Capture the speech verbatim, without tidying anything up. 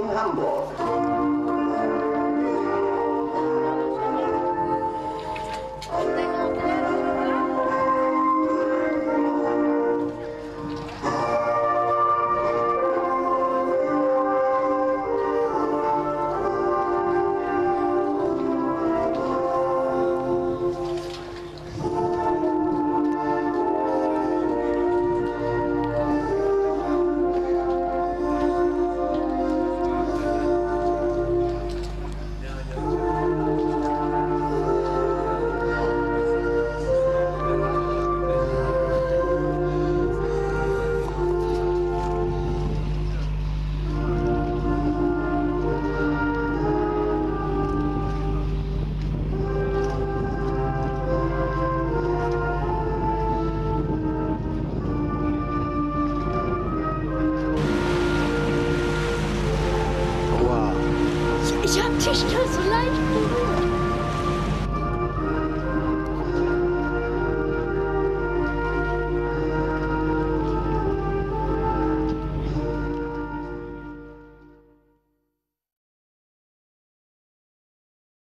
in Hamburg. Ich hab dich nur so leicht berührt.